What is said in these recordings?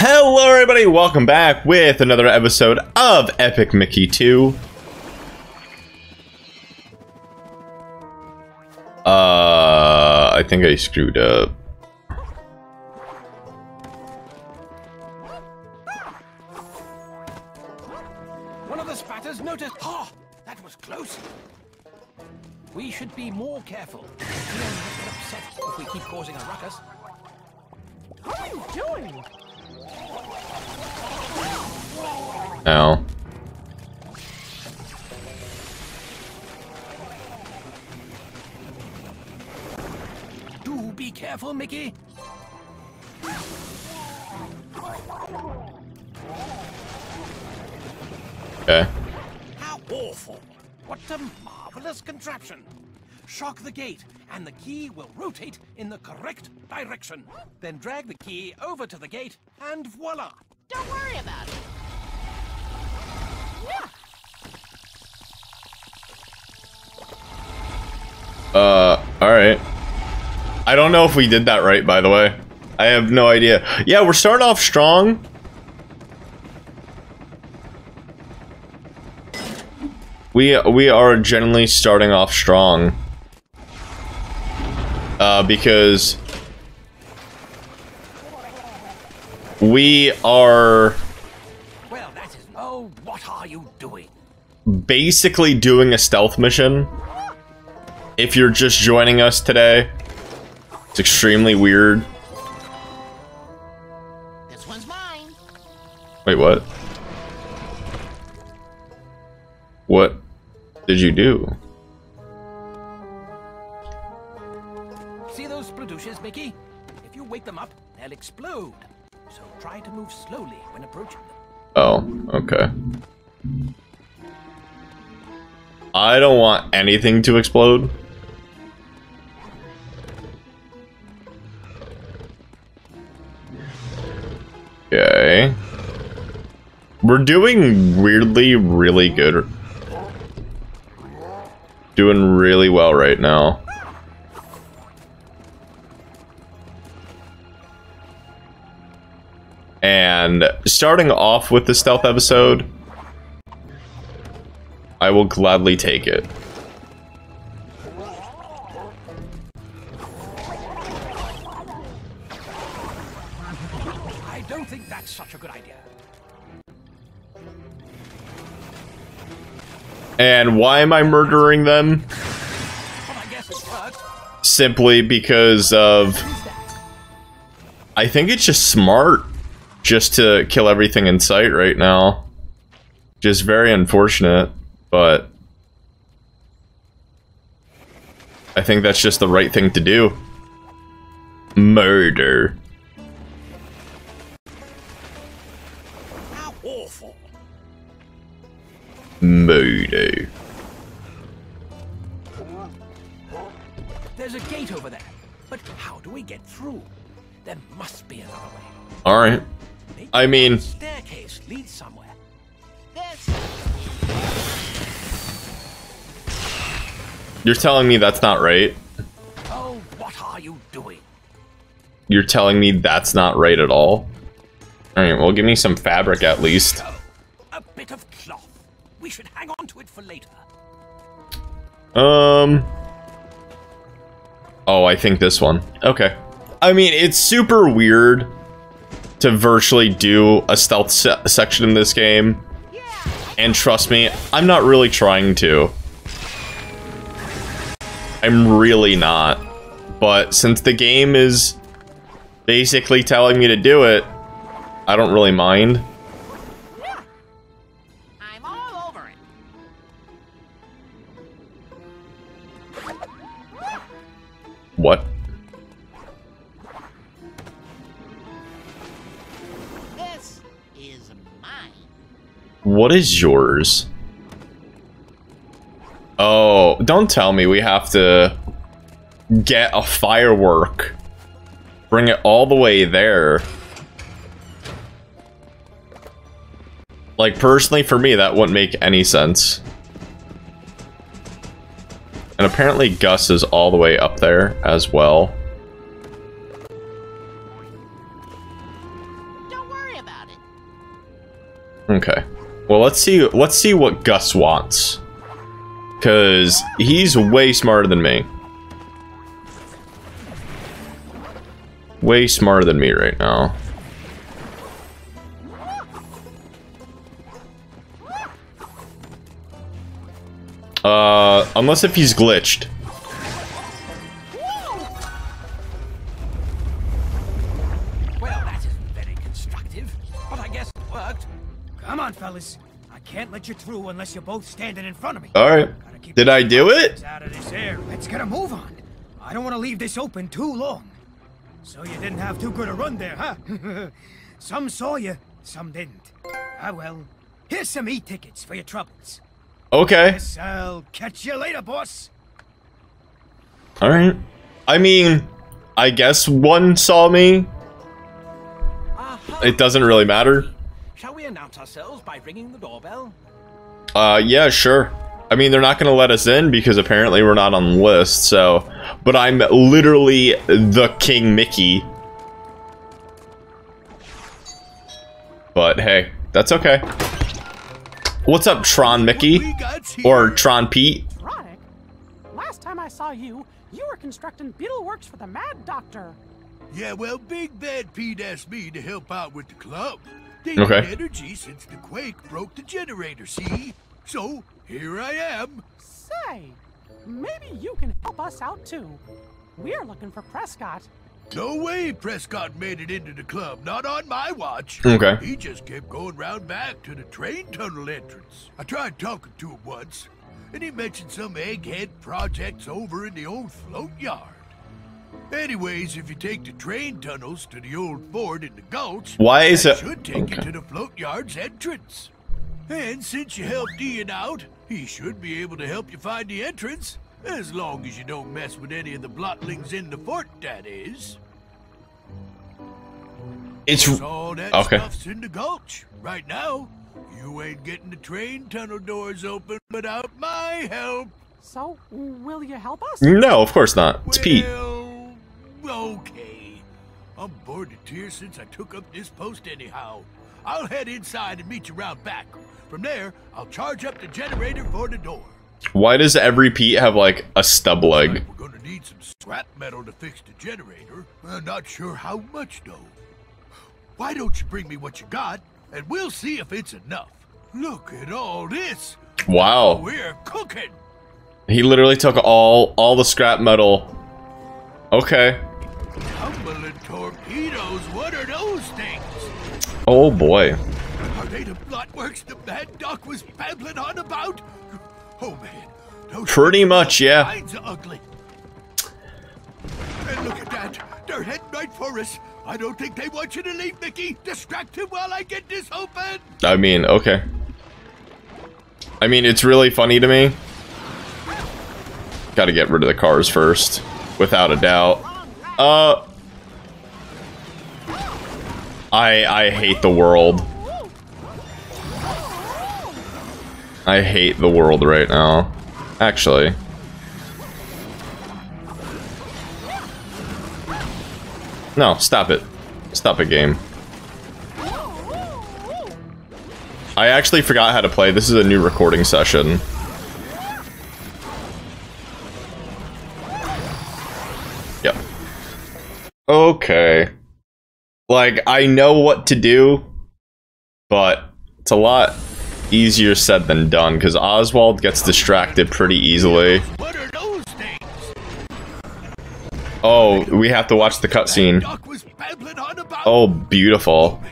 Hello everybody, welcome back with another episode of Epic Mickey 2. I think I screwed up. One of the spatters noticed. Oh, that was close. We should be more careful. We get upset if we keep causing a ruckus. What are you doing? Ow. Do be careful, Mickey. Okay. How awful. What a marvelous contraption. Shock the gate, and the key will rotate in the correct direction. Then drag the key over to the gate, and voila! Don't worry about it. Yeah. Alright. I don't know if we did that right, by the way. I have no idea. Yeah, we're starting off strong. We are generally starting off strong. Because we are what are you doing? Basically doing a stealth mission. If you're just joining us today, it's extremely weird. This one's mine. Wait, what? What did you do? See those spladooches, Mickey? If you wake them up, they'll explode. So try to move slowly when approaching them. Oh, okay. I don't want anything to explode. Okay. We're doing weirdly really good. Doing really well right now. And starting off with the stealth episode, I will gladly take it. I don't think that's such a good idea. And why am I murdering them? Well, I guess it worked. Simply because of... I think it's just smart. Just to kill everything in sight right now. Just very unfortunate, but I think that's just the right thing to do. Murder. How awful. Murder. There's a gate over there, but how do we get through? There must be another way. All right. I mean, staircase leads somewhere. You're telling me that's not right? Oh, what are you doing? You're telling me that's not right at all? All right, well, give me some fabric at least. A bit of cloth. We should hang on to it for later. Oh, I think this one. Okay. I mean, it's super weird to virtually do a stealth section in this game, and trust me, I'm not really trying to. I'm really not, but since the game is basically telling me to do it, I don't really mind. I'm all over it. What? What is yours? Oh, don't tell me we have to get a firework. Bring it all the way there. Like, personally, for me, that wouldn't make any sense. And apparently Gus is all the way up there as well. Don't worry Okay. Well, let's see what Gus wants. Because he's way smarter than me. Way smarter than me right now. Unless if he's glitched. Well, that isn't very constructive, but I guess it worked. Come on, fellas. I can't let you through unless you're both standing in front of me. All right. Did I do it? Out of this air. Let's get a move on. I don't want to leave this open too long. So you didn't have too good a run there, huh? Some saw you, some didn't. Ah, well. Here's some e-tickets for your troubles. Okay. Guess I'll catch you later, boss. All right. I mean, I guess one saw me. It doesn't really matter. Shall we announce ourselves by ringing the doorbell? Yeah, sure. I mean, they're not going to let us in because apparently we're not on the list, so... But I'm literally the King Mickey. But, hey, that's okay. What's up, Tron Mickey? Or Tron Pete? Tronic? Last time I saw you, you were constructing Beetleworks for the Mad Doctor. Yeah, well, Big Bad Pete asked me to help out with the club. They need energy since the quake broke the generator, see? So... here I am. Say, maybe you can help us out too. We're looking for Prescott. No way Prescott made it into the club, not on my watch. Okay. He just kept going round back to the train tunnel entrance. I tried talking to him once, and he mentioned some egghead projects over in the old float yard. Anyways, if you take the train tunnels to the old fort in the gulch, that should take you to the float yard's entrance. And since you helped Ian out, he should be able to help you find the entrance, as long as you don't mess with any of the blotlings in the fort, that is. It's all that stuff's in the gulch. Right now, you ain't getting the train tunnel doors open without my help. So, will you help us? No, of course not. It's Pete. Okay. I'm bored to tears since I took up this post anyhow. I'll head inside and meet you round back. From there, I'll charge up the generator for the door. Why does every Pete have, like, a stub leg? We're gonna need some scrap metal to fix the generator. I'm not sure how much, though. Why don't you bring me what you got, and we'll see if it's enough. Look at all this. Wow. We're cooking. He literally took all the scrap metal. Okay. Tumbling torpedoes, what are those things? Oh boy. Are they the bloodworks the Mad Doc was babbling on about? Oh man. Pretty much, yeah. Ugly. And look at that. They're heading right for us. I don't think they want you to leave, Mickey. Distract him while I get this open. I mean, okay. I mean, it's really funny to me. Gotta get rid of the cars first. Without a doubt. I hate the world. I hate the world right now. Actually. No, stop it. Stop it, game. I actually forgot how to play. This is a new recording session. Yep. Okay. Like, I know what to do, but it's a lot easier said than done, because Oswald gets distracted pretty easily. What are those things? Oh, we have to watch the cutscene. Oh, beautiful.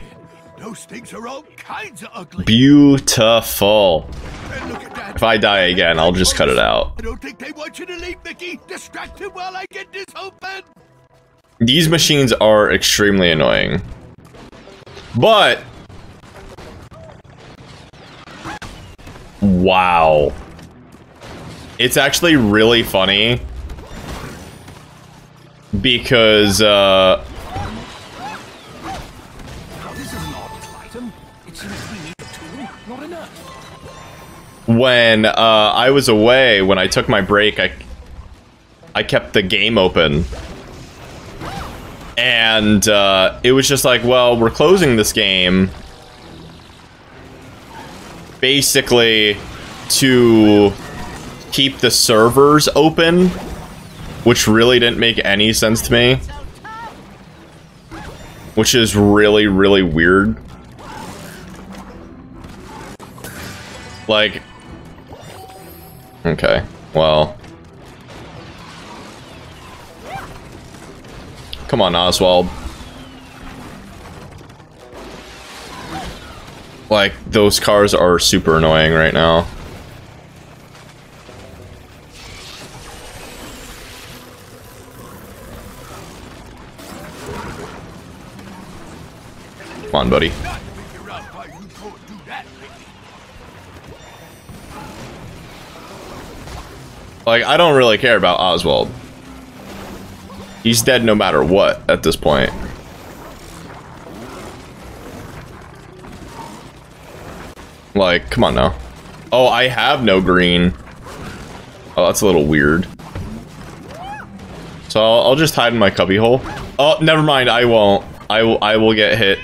Those things are all kinds of ugly. Beautiful. If I die again, I'll just cut it out. I don't think they want you to leave, Mickey. Distract him while I get this open. These machines are extremely annoying, but wow, it's actually really funny because when I was away, when I took my break, I kept the game open. And it was just like, well, we're closing this game. basically to keep the servers open, which really didn't make any sense to me. Which is really, really weird. Like, okay, well. Come on, Oswald. Like, those cars are super annoying right now. Come on, buddy. Like, I don't really care about Oswald. He's dead no matter what at this point. Like, come on now. Oh, I have no green. Oh, that's a little weird. So I'll just hide in my cubby hole. Oh, never mind. I won't. I will get hit.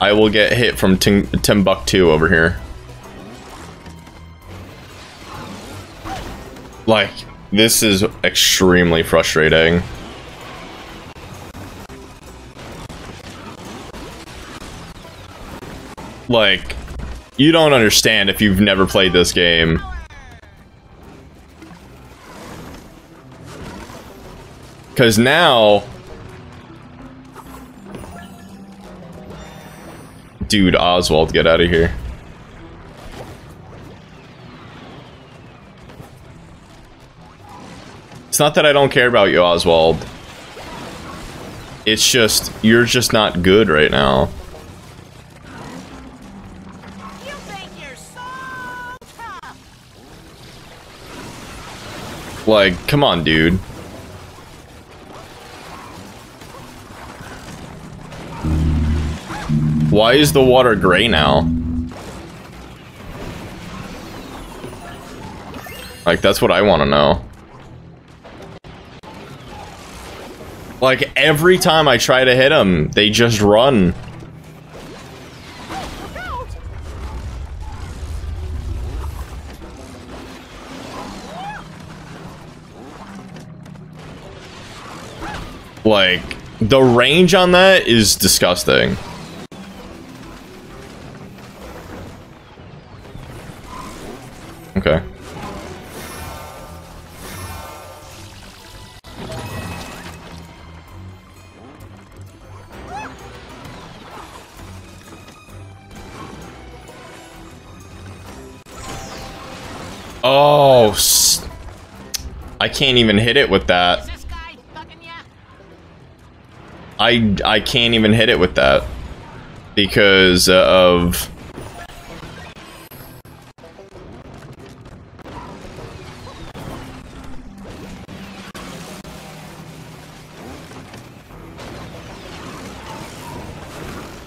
I will get hit from Timbuktu over here. Like, this is extremely frustrating. Like, you don't understand if you've never played this game. Because now... Dude, Oswald, get out of here. It's not that I don't care about you, Oswald. It's just, you're just not good right now. Like, come on, dude. Why is the water gray now? Like, that's what I want to know. Like, every time I try to hit them, they just run. Like, the range on that is disgusting. Okay. Oh, I can't even hit it with that. I can't even hit it with that because of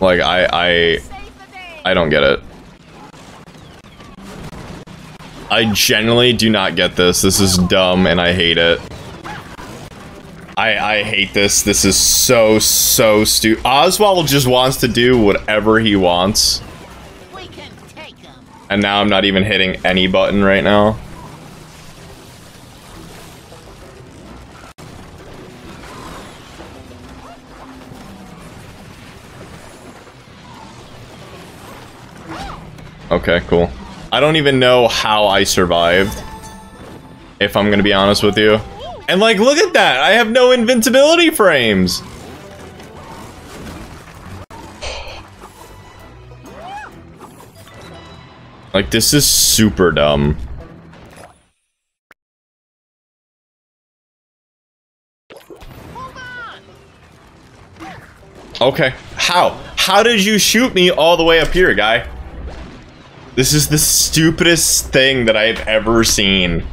like I don't get it. I genuinely do not get this. This is dumb and I hate it. I hate this. This is so, so stupid. Oswald just wants to do whatever he wants. We can take him. And now I'm not even hitting any button right now. Okay, cool. I don't even know how I survived. If I'm gonna be honest with you. And, like, look at that! I have no invincibility frames! Like, this is super dumb. Okay. How? How did you shoot me all the way up here, guy? This is the stupidest thing that I've ever seen.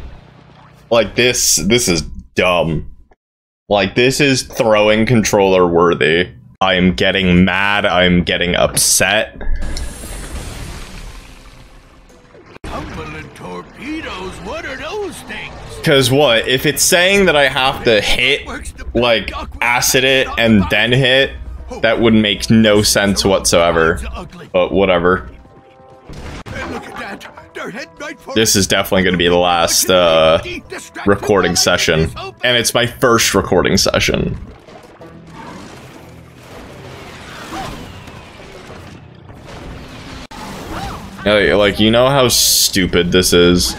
Like, this is... dumb. Like, this is throwing controller worthy. I am getting mad. I am getting upset. Tumbling torpedoes, what are those things? Because what? If it's saying that I have to hit, like, acid it and then hit, That would make no sense whatsoever, but whatever. This is definitely going to be the last recording session, and it's my first recording session. Like, you know how stupid this is?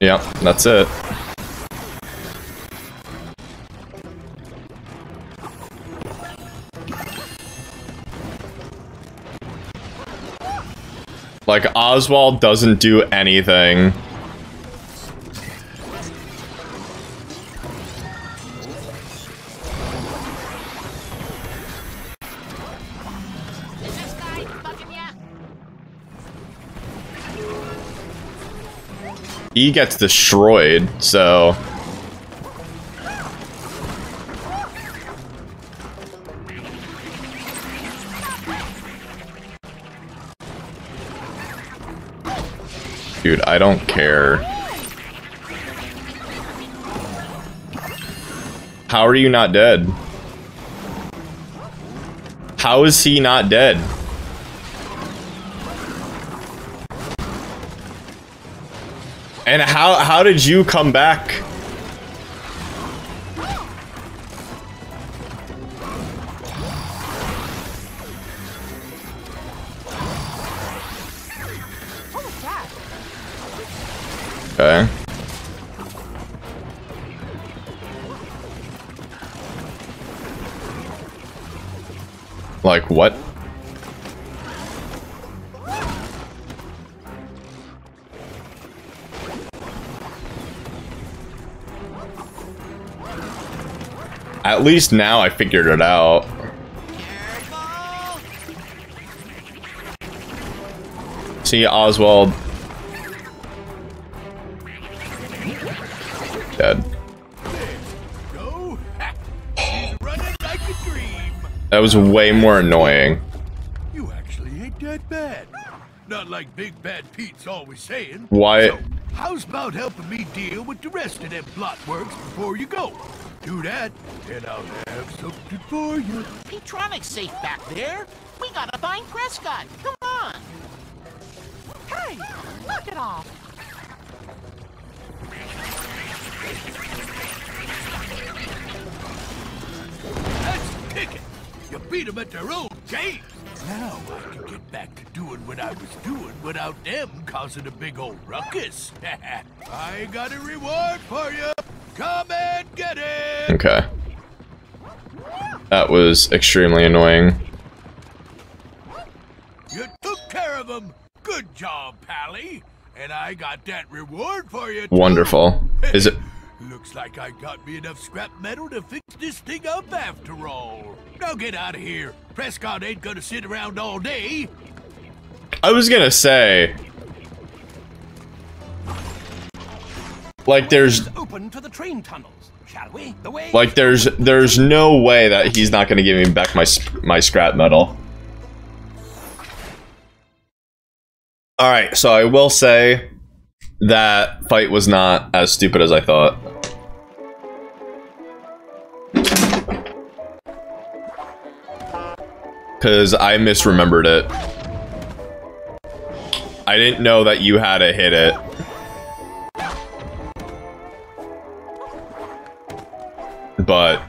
Yep, that's it. Like, Oswald doesn't do anything. He gets destroyed, so... Dude, I don't care. How are you not dead? How is he not dead? And how did you come back? Okay. Like what? At least now I figured it out. See, Oswald. Dead. That was way more annoying. You actually ain't that bad. Not like Big Bad Pete's always saying. Why? So, how's about helping me deal with the rest of them plot works before you go? Do that, and I'll have something for you. Petronic's safe back there. We gotta find Prescott. Come on. Hey, knock it off. Let's kick it. You beat them at their own game. Now I can get back to doing what I was doing without them causing a big old ruckus. I got a reward for you. Come and get it! Okay. That was extremely annoying. You took care of him. Good job, Pally. And I got that reward for you. Wonderful. Too. Is it? Looks like I got me enough scrap metal to fix this thing up after all. Now get out of here. Prescott ain't gonna sit around all day. I was gonna say. Like there's no way that he's not going to give me back my scrap metal. All right, so I will say that fight was not as stupid as I thought. Cuz I misremembered it. I didn't know that you had to hit it. But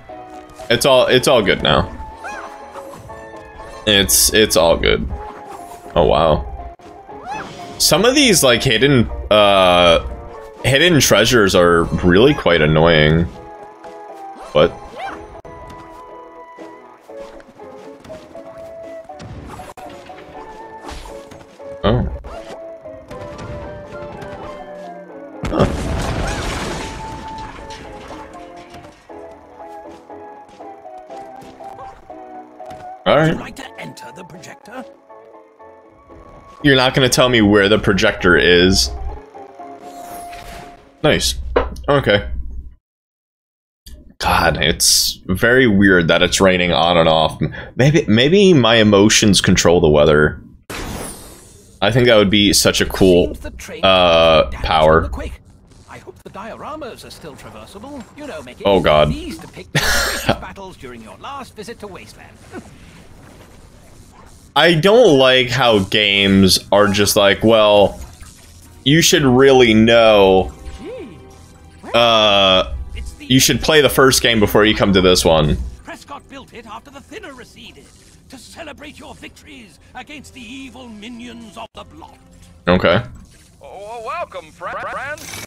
it's all good now. It's all good. Oh wow. Some of these like hidden treasures are really quite annoying. What? Oh. All right. Would you like to enter the projector? You're not going to tell me where the projector is. Nice. Okay. God, it's very weird that it's raining on and off. Maybe my emotions control the weather. I think that would be such a cool power. I hope the dioramas are still traversable. You know, make it easy to pick the greatest battles during your last visit to Wasteland. I don't like how games are just like, well, you should really know. You should play the first game before you come to this one. Prescott built it after the thinner receded to celebrate your victories against the evil minions of the block. Okay. Oh, welcome, friends.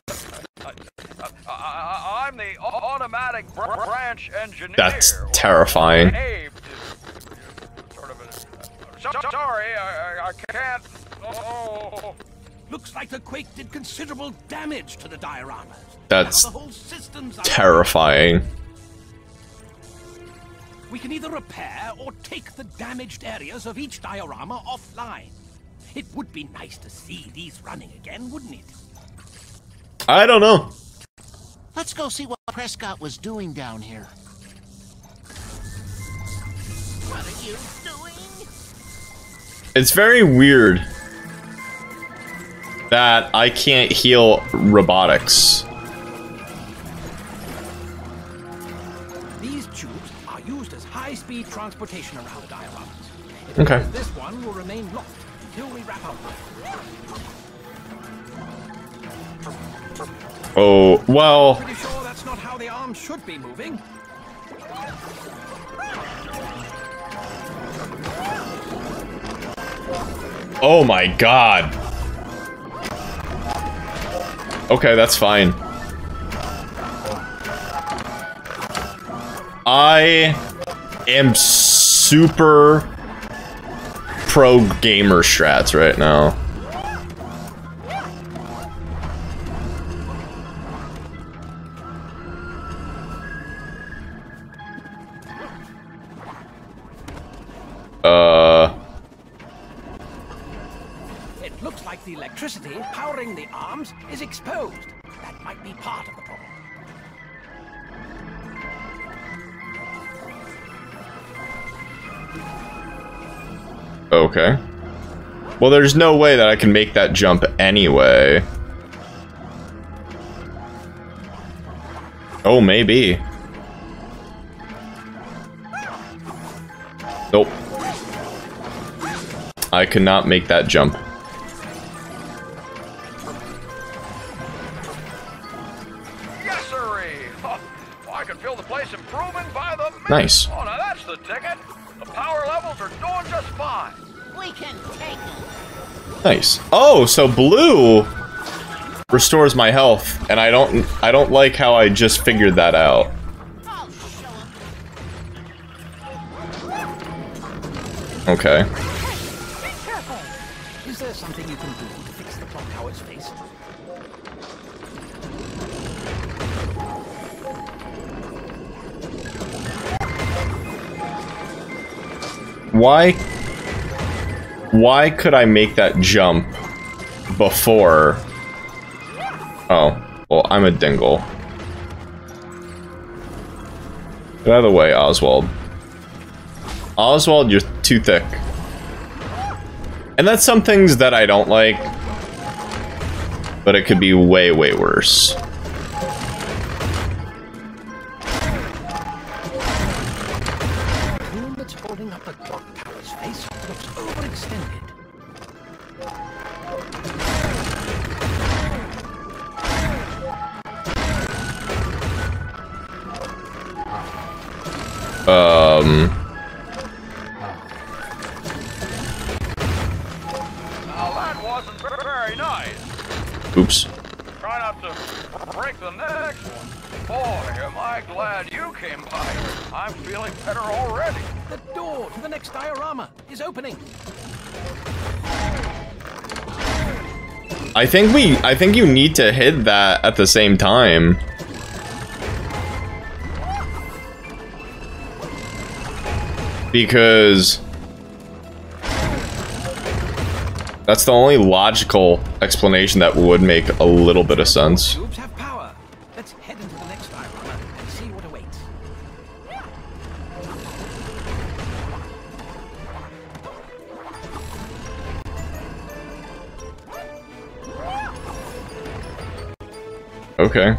I'm the automatic branch engineer. That's terrifying. Sorry, I can't. Oh. Looks like the quake did considerable damage to the dioramas. That's terrifying. We can either repair or take the damaged areas of each diorama offline. It would be nice to see these running again, wouldn't it? I don't know. Let's go see what Prescott was doing down here. What are you doing? It's very weird that I can't heal robotics. These tubes are used as high-speed transportation around dioramas. Okay. This one will remain locked until we wrap up. Oh, well. Pretty sure that's not how the arms should be moving. Oh my God. Okay, that's fine. I am super pro gamer strats right now. Electricity powering the arms is exposed. That might be part of the problem. Okay. Well, there's no way that I can make that jump anyway. Oh, maybe. Nope. I cannot make that jump. Nice. Oh, now that's the ticket. The power levels are doing just fine. We can take it. Nice. Oh, so blue restores my health, and I don't like how I just figured that out. Okay. Is there something you can do to fix the clock tower's face? Why could I make that jump before? Oh, well, I'm a dingle. Get out of the way, Oswald. Oswald, you're too thick. And that's some things that I don't like, but it could be way, way worse. Oops. Try not to break the next one. Boy, am I glad you came by. I'm feeling better already. The door to the next diorama is opening. I think you need to hit that at the same time. Because that's the only logical explanation that would make a little bit of sense. Tubes have power. Let's head into the next diorama and see what awaits. Okay.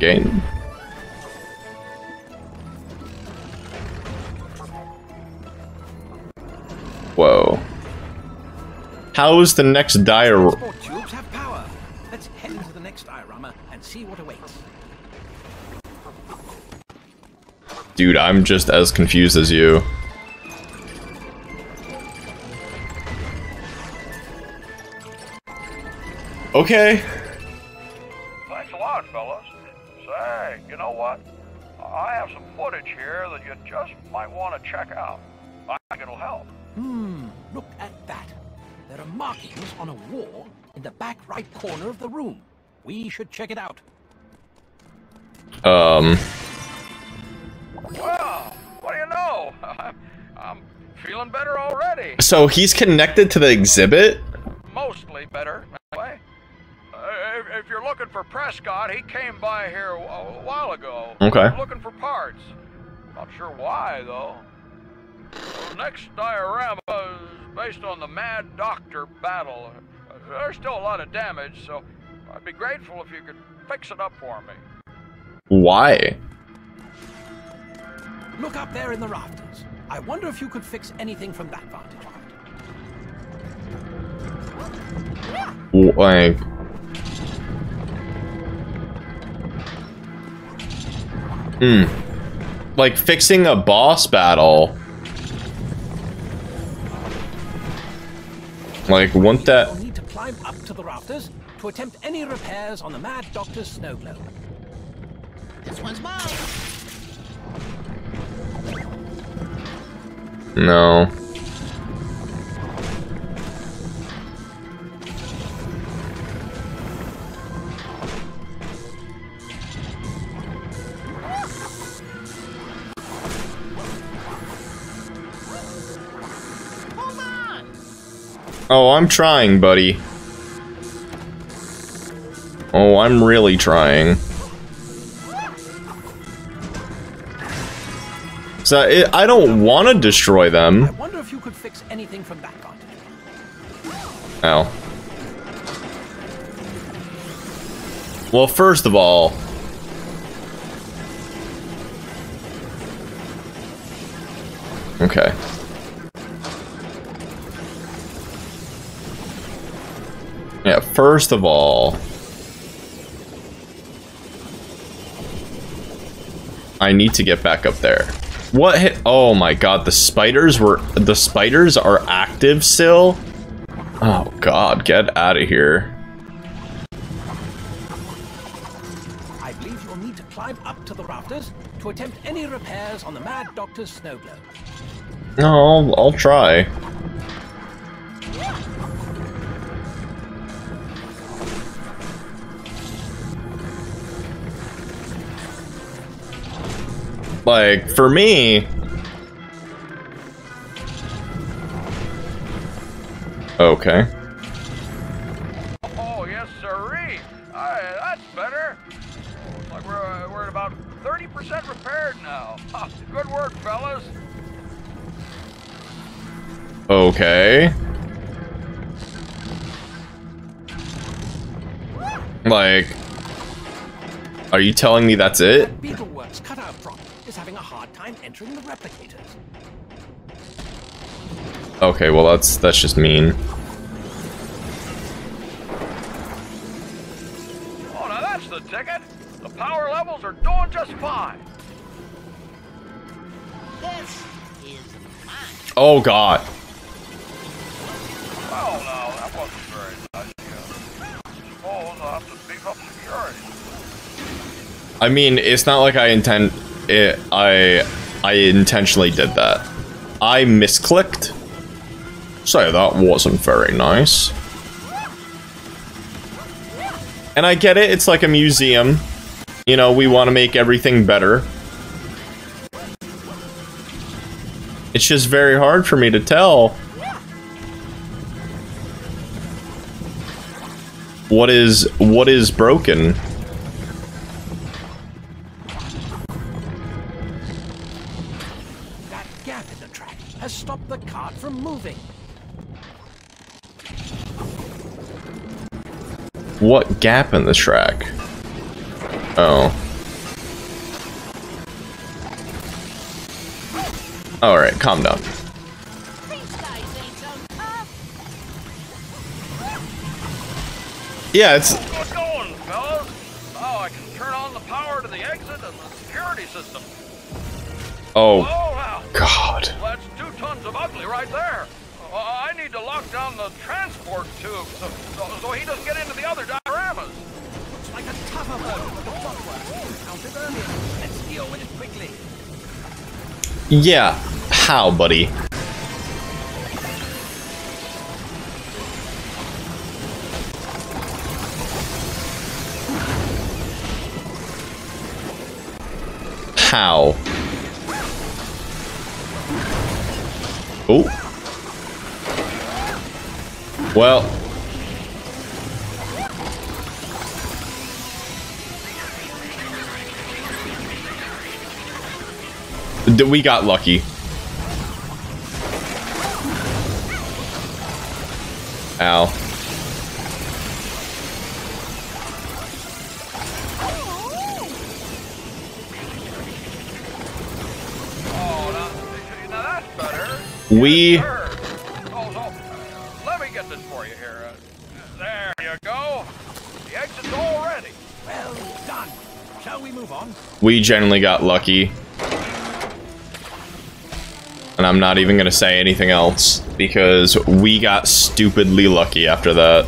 Game. Whoa. How is the next diorama? Transport tubes have power. Let's head into the next diorama and see what awaits. Dude, I'm just as confused as you. Okay. Thanks a lot, fellas. Say, you know what? I have some footage here that you just might want to check out. I think it'll help. Hmm, look at that. There are markings on a wall in the back right corner of the room. We should check it out. Well, what do you know? I'm feeling better already. So he's connected to the exhibit? Mostly better, anyway. If you're looking for Prescott, he came by here a while ago. Okay. Looking for parts. Not sure why, though. The next diorama is based on the Mad Doctor battle. There's still a lot of damage, so I'd be grateful if you could fix it up for me. Why? Look up there in the rafters. I wonder if you could fix anything from that vantage point. Like... Like fixing a boss battle. Like, won't that... You'll need to climb up to the rafters to attempt any repairs on the Mad Doctor's snow globe. This one's mine. No. Hold on. Oh, I'm trying, buddy. Oh, I'm really trying. So I don't want to destroy them. I wonder if you could fix anything from that part. Oh. Well, first of all, okay. Yeah, first of all, I need to get back up there. What hit? Oh my god, the spiders are active still? Oh god, get out of here. I believe you'll need to climb up to the rafters to attempt any repairs on the Mad Doctor's snow globe. No, I'll try. Like, for me... Okay. Oh, yes, sirree! That's better! Looks like we're at about 30% repaired now. Good work, fellas! Okay. Like... Are you telling me that's it? Beetleworks cutout prop is having a hard time entering the replicators. Okay, well that's just mean. Oh, now that's the ticket. The power levels are doing just fine. This is mine. Oh god. Well, no, that wasn't very nice. Suppose I'll have to beef up security. I mean, it's not like I intend. I intentionally did that. I misclicked. So that wasn't very nice. And I get it, it's like a museum. You know, we want to make everything better. It's just very hard for me to tell what is broken. That gap in the track has stopped the cart from moving. What gap in the track? Oh. Alright, calm down. Yeah, it's... What's going on, fellas? Oh, I can turn on the power to the exit and the security system. Oh, God. Well, that's 2 tons of ugly right there. I need to lock down the transport tube so he doesn't get into the other dioramas. Looks like a tougher one with the clockwork. Counted earlier. Let's deal with it quickly. Yeah, how, buddy? How? Oh. Well, we got lucky. Ow. Oh, now that's better. We... There you go. The exit's all ready. Well done. Shall we move on? We generally got lucky. And I'm not even going to say anything else because we got stupidly lucky after that.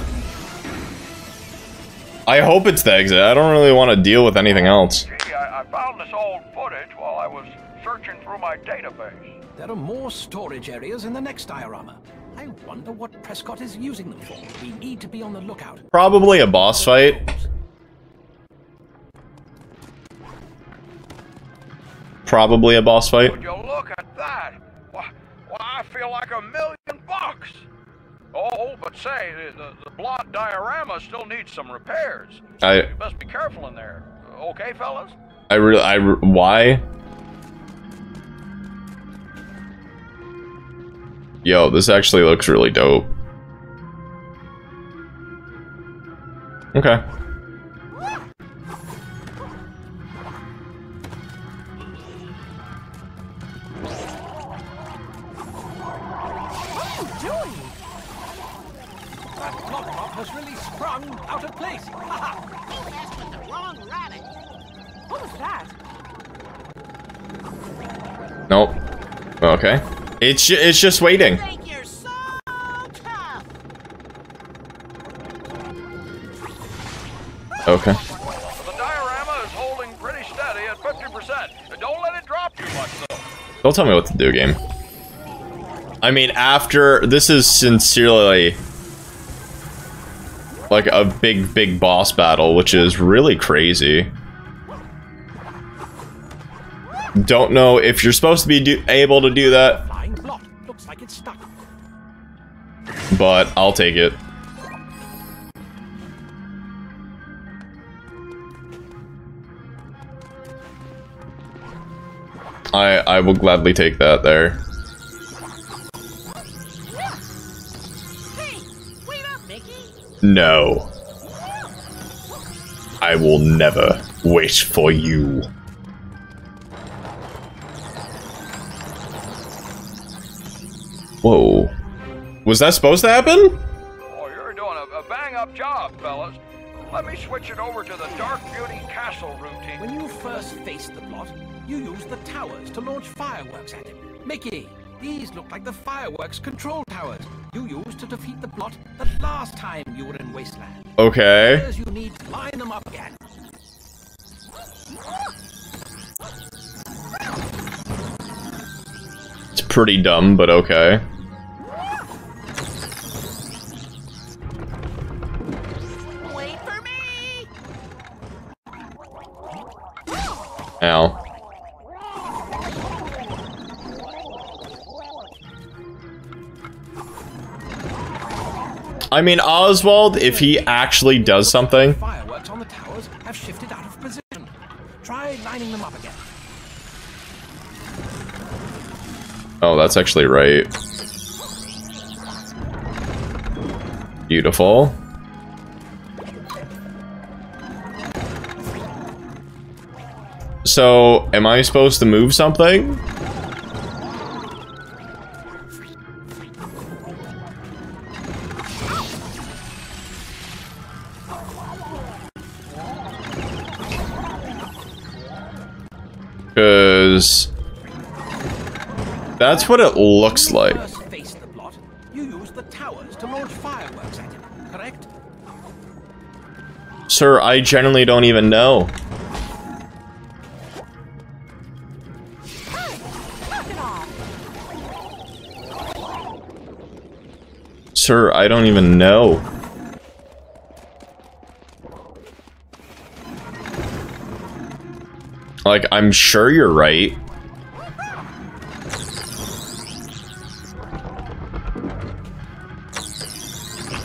I hope it's the exit. I don't really want to deal with anything else. Gee, I found this old footage while I was searching through my database. There are more storage areas in the next diorama. I wonder what Prescott is using them for. We need to be on the lookout. Probably a boss fight. Would you look at that? Well, I feel like $1,000,000. Oh, but say, the blot diorama still needs some repairs. You must be careful in there. Okay, fellas? Why? Yo, this actually looks really dope. Okay. What are you doing? That clock has really sprung out of place. You messed with the wrong rabbit. What was that? Nope. Okay. It's just waiting. You think you're so tough. Okay. The diorama is holding pretty steady at 50%. Don't let it drop too much, though. Don't tell me what to do, game. I mean, after this is sincerely like a big boss battle, which is really crazy. Don't know if you're supposed to be able to do that. But I'll take it. I will gladly take that there. Hey, wait up, Mickey. No. I will never wait for you. Whoa. Was that supposed to happen? Oh, you're doing a bang-up job, fellas. Let me switch it over to the Dark Beauty Castle routine. When you first faced the plot, you used the towers to launch fireworks at it. Mickey, these look like the fireworks control towers you used to defeat the plot the last time you were in Wasteland. Okay. As you need, line them up again. It's pretty dumb, but okay. Ow. I mean, Oswald, if he actually does something. Fireworks on the towers have shifted out of position. Try lining them up. again. Oh, that's actually right. Beautiful. So, am I supposed to move something? Because that's what it looks like. Sir, I generally don't even know. Sir, I don't even know. Like, I'm sure you're right.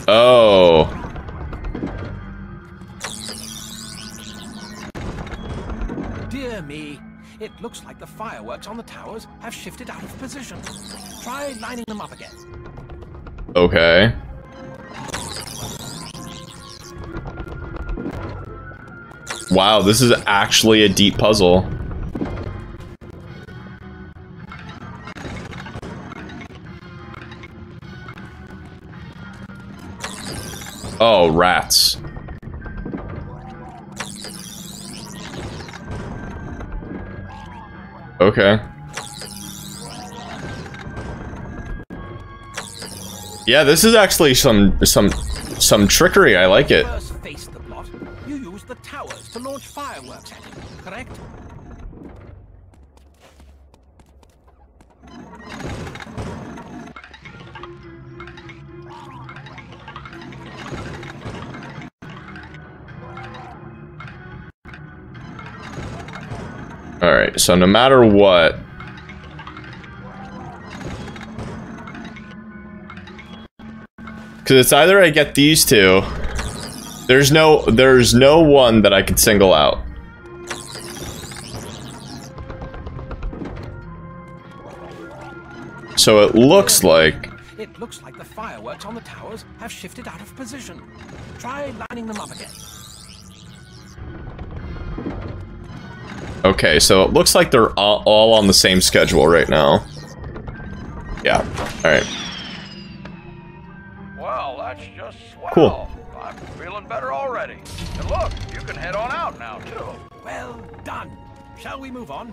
Oh. Dear me, it looks like the fireworks on the towers have shifted out of position. Try lining them up again. Okay. Wow, this is actually a deep puzzle. Oh, rats. Okay. Yeah, this is actually some trickery. I like it. Towers to launch fireworks at it, correct? All right, so no matter what, because it's either I get these two. There's no one that I could single out. So it looks like the fireworks on the towers have shifted out of position. Try lining them up again. Okay, so it looks like they're all on the same schedule right now. Yeah. All right. Well, that's just swell. Cool. Feeling better already. And look, you can head on out now, too. Well done. Shall we move on?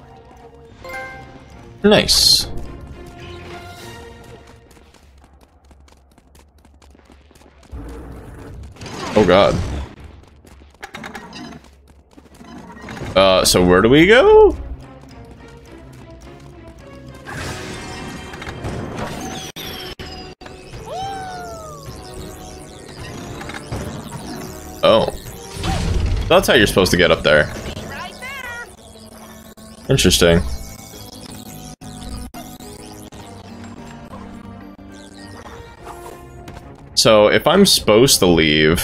Nice. Oh, God. So where do we go? Oh. That's how you're supposed to get up there. Interesting. So, if I'm supposed to leave...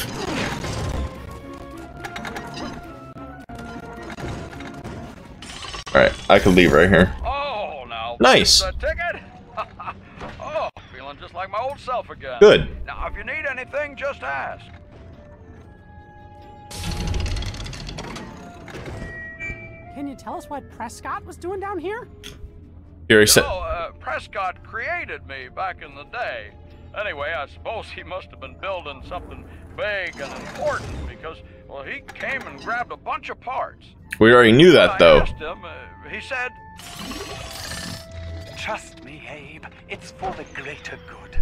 Alright, I could leave right here. Oh, now nice! Oh, feeling just like my old self again. Good. Now, if you need anything, just ask. Can you tell us what Prescott was doing down here? Prescott created me back in the day. Anyway, I suppose he must have been building something big and important because, well, he came and grabbed a bunch of parts. We already knew that, though. I asked him, he said, "Trust me, Abe, it's for the greater good.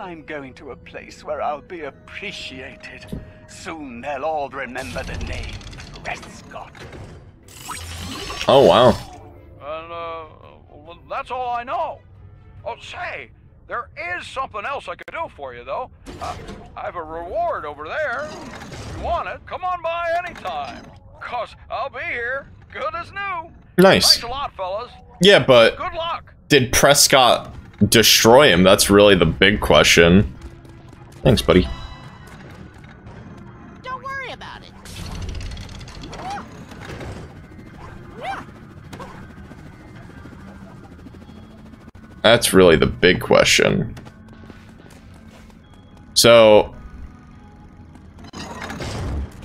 I'm going to a place where I'll be appreciated. Soon they'll all remember the name Prescott." Oh, wow. And, well, that's all I know. Oh, say, there is something else I could do for you, though. I have a reward over there. If you want it, come on by anytime. Because I'll be here, good as new. Nice. Thanks a lot, fellas. Yeah, but... Good luck. Did Prescott destroy him? That's really the big question. Thanks, buddy. Don't worry about it. That's really the big question. So...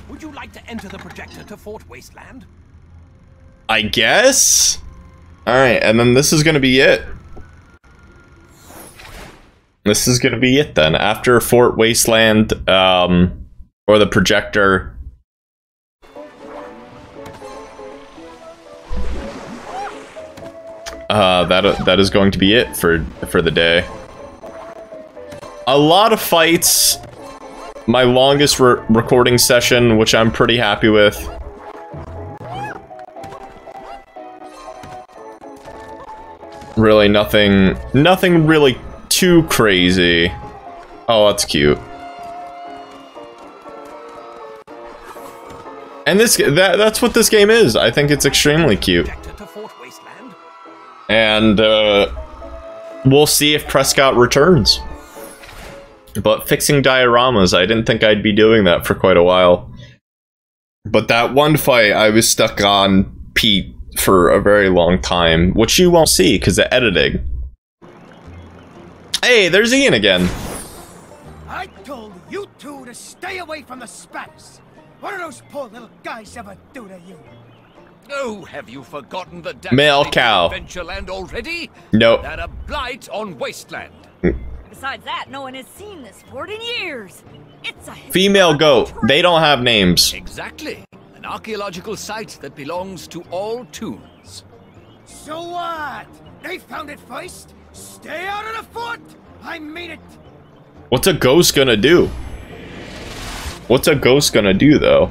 would you like to enter the projector to Fort Wasteland? I guess? Alright, and then this is gonna be it. This is gonna be it then. After Fort Wasteland, or the projector. That is going to be it for the day. A lot of fights. My longest recording session, which I'm pretty happy with. Really nothing really too crazy. Oh, that's cute. And this that's what this game is. I think it's extremely cute. And we'll see if Prescott returns. But fixing dioramas, I didn't think I'd be doing that for quite a while. But that one fight, I was stuck on Pete for a very long time, which you won't see because of editing. Hey, there's Ian again. I told you two to stay away from the spats. What do those poor little guys ever do to you? Oh, have you forgotten the male cow Adventureland already? No. Nope. That a blight on Wasteland. Besides that, no one has seen this fort in years. It's a female goat. They don't have names. Exactly. An archaeological site that belongs to all tombs. So what? They found it first? Stay out of the fort! I mean it. What's a ghost gonna do? What's a ghost gonna do, though?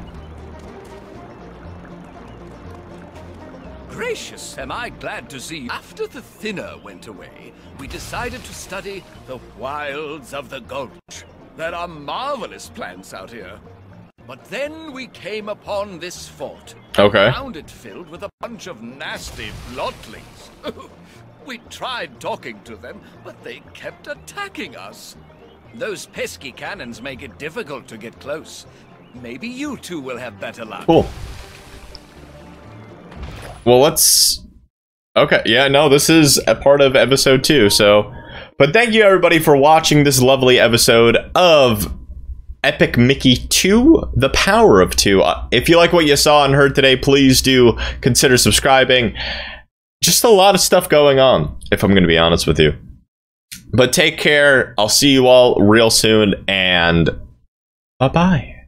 Gracious, am I glad to see you. After the thinner went away, we decided to study the wilds of the Gulch. There are marvelous plants out here. But then we came upon this fort. Okay. We found it filled with a bunch of nasty blotlings. We tried talking to them, but they kept attacking us. Those pesky cannons make it difficult to get close. Maybe you two will have better luck. Cool. Well, let's... okay, yeah, no, this is a part of episode 2, so... but thank you, everybody, for watching this lovely episode of Epic Mickey 2, The Power of Two. If you like what you saw and heard today, please do consider subscribing. Just a lot of stuff going on, if I'm going to be honest with you. But take care. I'll see you all real soon, and bye-bye.